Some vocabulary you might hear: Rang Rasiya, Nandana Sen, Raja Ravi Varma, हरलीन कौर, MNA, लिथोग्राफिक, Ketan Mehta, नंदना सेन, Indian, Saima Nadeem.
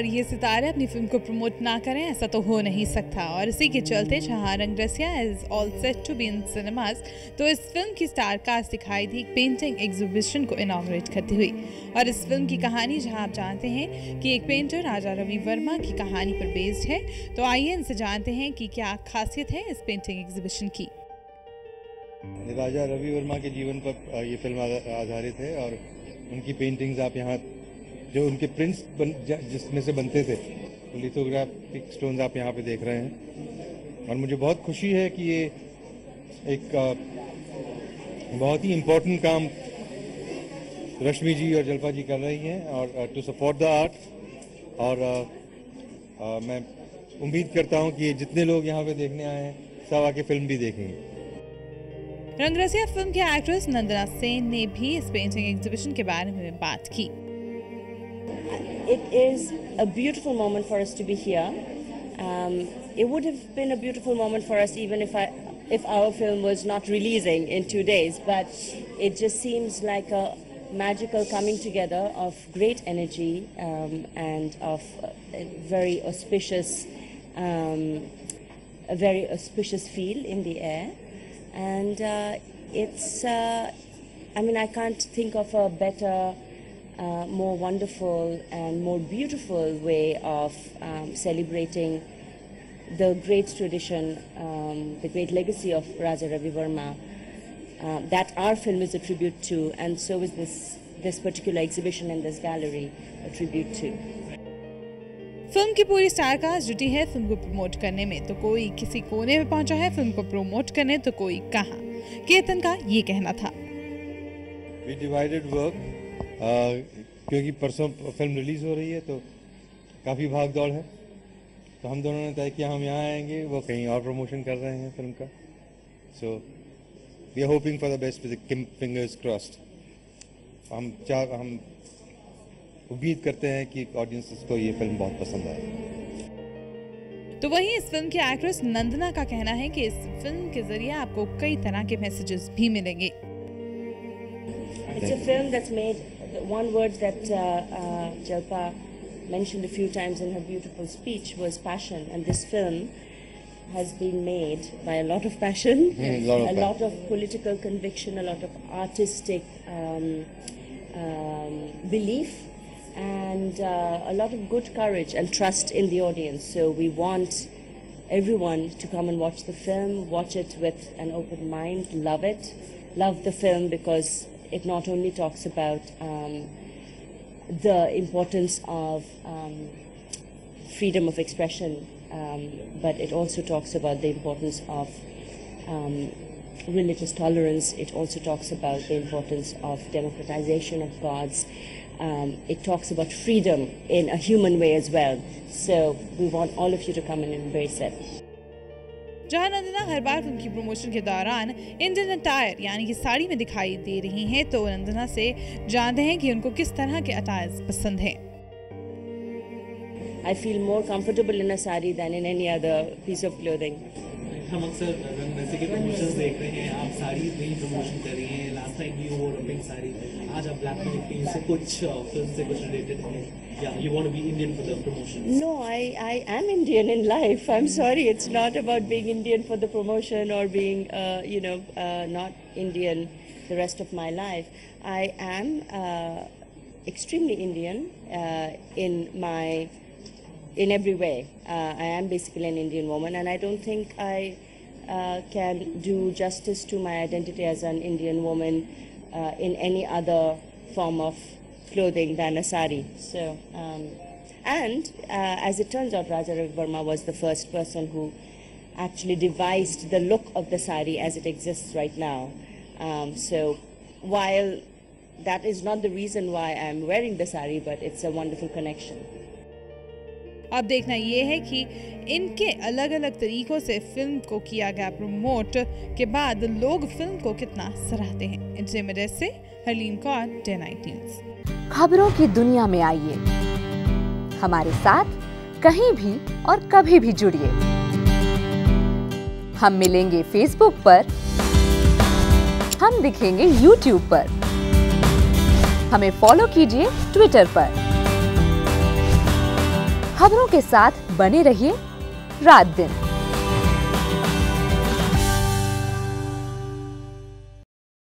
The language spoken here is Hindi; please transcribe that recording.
और ये सितारे अपनी फिल्म को प्रमोट ना करें, ऐसा तो हो नहीं सकता। और इसी के चलते जहां Rang Rasiya is all set to be in cinemas, तो इस फिल्म की स्टार कास्ट दिखाई दी पेंटिंग एग्जीबिशन को इनॉग्रेट करती हुई। और इस फिल्म की कहानी, जहां आप जानते हैं कि एक पेंटर राजा रवि वर्मा की कहानी पर बेस्ड है, तो आइए इनसे जानते हैं कि क्या खासियत है इस पेंटिंग एग्जीबिशन की। राजा रवि वर्मा के जीवन पर ये फिल्म आधारित है और उनकी पेंटिंग्स आप यहाँ जो उनके प्रिंट्स जिसमें से बनते थे लिथोग्राफिक स्टोन्स आप यहाँ पे देख रहे हैं। और मुझे बहुत खुशी है कि ये एक बहुत ही इम्पोर्टेंट काम रश्मि जी और जल्पा जी कर रही हैं और टू सपोर्ट द आर्ट। और मैं उम्मीद करता हूँ कि जितने लोग यहाँ पे देखने आए हैं सब आके फिल्म भी देखेंगे। रंग रसिया फिल्म की एक्ट्रेस नंदना सेन ने भी इस पेंटिंग एग्जीबिशन के बारे में बात की। It is a beautiful moment for us to be here. It would have been a beautiful moment for us even if our film was not releasing in 2 days, but it just seems like a magical coming together of great energy and of a very auspicious feel in the air. And I mean, I can't think of a better, more wonderful and more beautiful way of celebrating the great tradition, the great legacy of Raja Ravi Varma that our film is a tribute to, and so is this particular exhibition and this gallery a tribute to. Film की पूरी स्टार कास्ट जुटी है फिल्म को प्रमोट करने में, तो कोई किसी कोने में पहुंचा है फिल्म को प्रमोट करने, तो कोई कहाँ। केतन का ये कहना था वी डिवाइडेड वर्क, क्योंकि परसों फिल्म रिलीज हो रही है तो काफ़ी भाग दौड़ है, तो हम दोनों ने तय किया हम यहाँ आएंगे, वो कहीं और प्रमोशन कर रहे हैं फिल्म का। So we are hoping for the best with fingers crossed. हम उम्मीद करते हैं कि ऑडियंस को ये फिल्म बहुत पसंद आए। तो वहीं इस फिल्म की एक्ट्रेस नंदना का कहना है कि इस फिल्म के जरिए आपको कई तरह के मैसेजेस भी मिलेंगे। It's a film that's made, one word that Jalpa mentioned a few times in her beautiful speech was passion, and this film has been made by a lot of passion, a lot of political conviction, a lot of artistic belief, and a lot of good courage and trust in the audience. So we want everyone to come and watch the film, watch it with an open mind, love it, love the film, because it not only talks about the importance of freedom of expression, but it also talks about the importance of religious tolerance. It also talks about the importance of democratization of gods. It talks about freedom in a human way as well. So we want all of you to come and embrace it. जहाँ नंदना हर बार उनकी प्रमोशन के दौरान इंडियन अटायर यानी कि साड़ी में दिखाई दे रही हैं, तो नंदना से जानते हैं कि उनको किस तरह के अटायर पसंद हैं। I feel more comfortable in a sari than in any other piece of clothing. हम अक्सर रंग रसिया के प्रमोशंस देख रहे हैं, आप साड़ी में प्रमोशन कर रही हैं। Last time you wore a pink sari, आज आप ब्लैक में दिखती हैं। सो कुछ फिल्म से कुछ रिलेटेड है या you want to be Indian for the promotion? No, I am Indian in life, I am sorry, it's not about being Indian for the promotion और being you know not Indian the rest of my life. I am extremely Indian in my in every way. I am basically an Indian woman, and I don't think I can do justice to my identity as an Indian woman in any other form of clothing than a sari. So as it turns out, Raja Ravi Varma was the first person who actually devised the look of the sari as it exists right now. So while that is not the reason why I am wearing the sari, but it's a wonderful connection. अब देखना ये है कि इनके अलग अलग तरीकों से फिल्म को किया गया प्रमोट के बाद लोग फिल्म को कितना सराहते हैं। इंटरमीडिएट से हरलीन कौर, 10 न्यूज़। खबरों की दुनिया में आइए हमारे साथ, कहीं भी और कभी भी जुड़िए। हम मिलेंगे फेसबुक पर, हम दिखेंगे यूट्यूब पर, हमें फॉलो कीजिए ट्विटर पर। खबरों के साथ बने रहिए रात दिन।